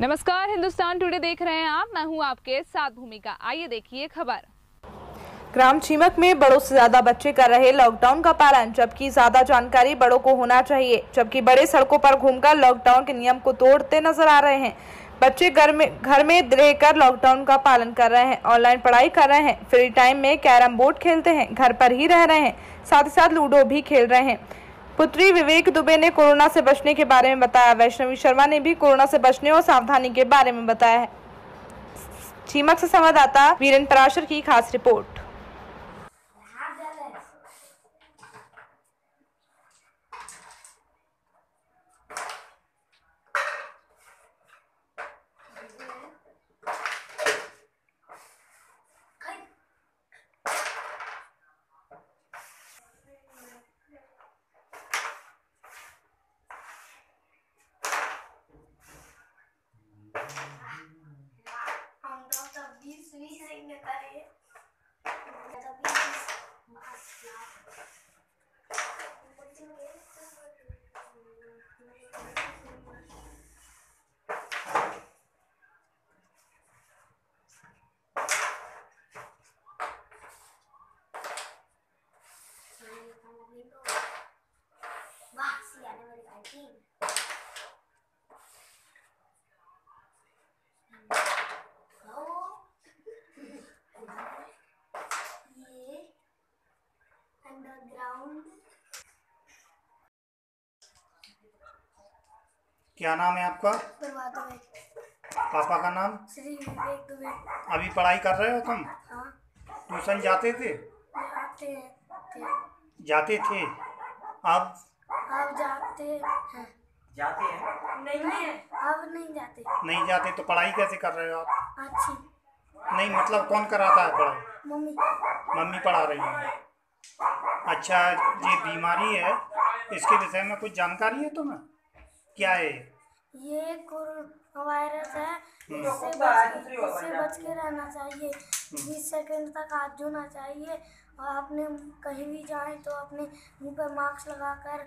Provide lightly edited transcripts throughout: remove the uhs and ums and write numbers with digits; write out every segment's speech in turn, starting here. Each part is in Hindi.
नमस्कार, हिंदुस्तान टुडे देख रहे हैं आप। मैं हूं आपके साथ भूमिका। आइए देखिए खबर। ग्राम छिमक में बड़ों से ज्यादा बच्चे कर रहे लॉकडाउन का पालन, जबकि ज्यादा जानकारी बड़ों को होना चाहिए, जबकि बड़े सड़कों पर घूमकर लॉकडाउन के नियम को तोड़ते नजर आ रहे हैं। बच्चे घर में रहकर लॉकडाउन का पालन कर रहे हैं, ऑनलाइन पढ़ाई कर रहे हैं, फ्री टाइम में कैरम बोर्ड खेलते हैं, घर पर ही रह रहे हैं, साथ ही साथ लूडो भी खेल रहे हैं। पुत्री विवेक दुबे ने कोरोना से बचने के बारे में बताया। वैष्णवी शर्मा ने भी कोरोना से बचने और सावधानी के बारे में बताया है। चीमक से संवाददाता वीरेंद्र पराशर की खास रिपोर्ट। क्या नाम है आपका? पापा का नाम? श्री विवेक दुबे। अभी पढ़ाई कर रहे हो तुम? हाँ। ट्यूशन जाते थे? जाते थे। अब जाते हैं। नहीं, अब नहीं जाते। तो पढ़ाई कैसे कर रहे हो आप? अच्छी। नहीं मतलब कौन कराता है पढ़ाई? मम्मी पढ़ा रही है। अच्छा, ये बीमारी है, इसके विषय में कुछ जानकारी है तुम्हें? क्या है ये? कोरोना वायरस है, इससे बच के रहना चाहिए। 20 सेकंड तक हाथ धोना चाहिए और आपने कहीं भी जाए तो अपने मुंह पर मास्क लगाकर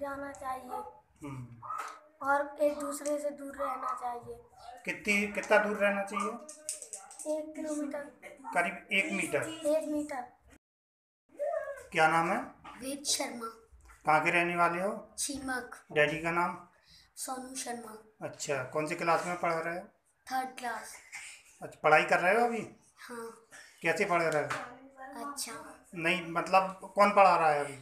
जाना चाहिए और एक दूसरे से दूर रहना चाहिए। कितना दूर रहना चाहिए? 1 किलोमीटर, करीब 1 मीटर। क्या नाम है? वेद शर्मा। कहाँ के रहने वाले हो? चीमक। डैडी का नाम? सोनू शर्मा। अच्छा, कौन सी क्लास में पढ़ रहे हो? 3rd class. अच्छा, पढ़ाई कर रहे हो अभी? हाँ। कैसे पढ़ रहे हो? अच्छा। नहीं मतलब कौन पढ़ा रहा है अभी?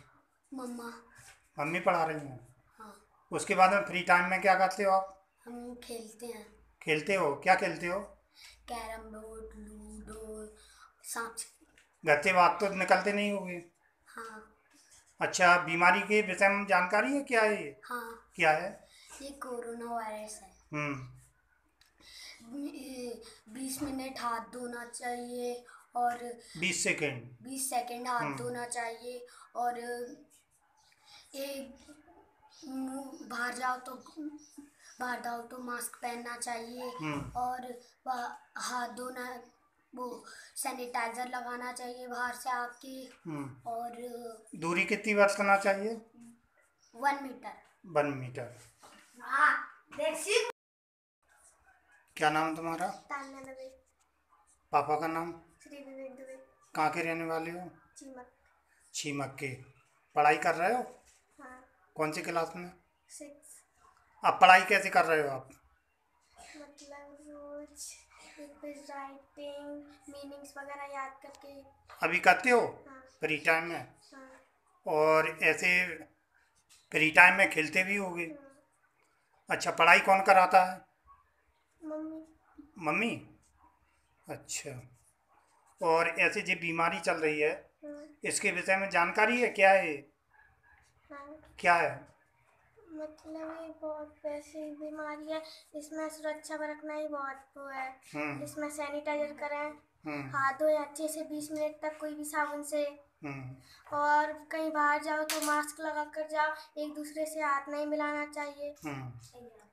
मम्मी पढ़ा रही हैं। हाँ। उसके बाद में फ्री टाइम में क्या करते हो आप? हम खेलते हैं। खेलते हो? क्या खेलते हो? कैरम बोर्ड, लूडो, सांप। घर से बात तो निकलते नहीं होंगे? हाँ। अच्छा, बीमारी के विषय में जानकारी है? क्या है ये? हाँ। क्या है ये? कोरोना वायरस है। 20 मिनट हाथ धोना चाहिए और 20 सेकंड हाथ धोना चाहिए और बाहर जाओ तो मास्क पहनना चाहिए और हाथ धोना, वो सैनिटाइजर लगाना चाहिए बाहर से आके। और दूरी कितनी बरतना चाहिए? 1 मीटर। क्या नाम तुम्हारा? पापा का नाम? श्री विवेक दुबे। कहाँ के रहने वाले हो? चीमक के। पढ़ाई कर रहे हो? हाँ। कौन सी क्लास में? 6। अब पढ़ाई कैसे कर रहे हो आप? मतलब रोज राइटिंग, मीनिंग्स वगैरह याद करके। अभी करते हो? हाँ। फ्री टाइम में? हाँ। और ऐसे फ्री टाइम में खेलते भी होगे? हाँ। अच्छा, पढ़ाई कौन कराता है? मम्मी। अच्छा, और ऐसे जो बीमारी चल रही है, इसके विषय में जानकारी है? क्या है? हाँ। क्या है? मतलब ये बहुत ऐसी बीमारी है, इसमें सुरक्षा बरतना ही बहुत वो है। इसमें सैनिटाइजर करें, हाथ धोएं अच्छे से 20 मिनट तक कोई भी साबुन से, और कहीं बाहर जाओ तो मास्क लगा कर जाओ, एक दूसरे से हाथ नहीं मिलाना चाहिए।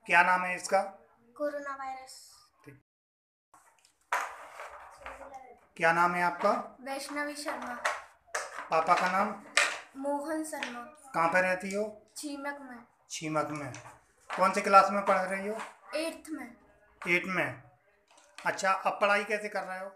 क्या नाम है इसका? Corona virus. क्या नाम है आपका? वैष्णवी शर्मा। पापा का नाम? मोहन शर्मा। कहाँ पे रहती हो? चीमक में। कौन से क्लास में पढ़ रही हो? 8th में। 8 में। अच्छा, अब पढ़ाई कैसे कर रहे हो?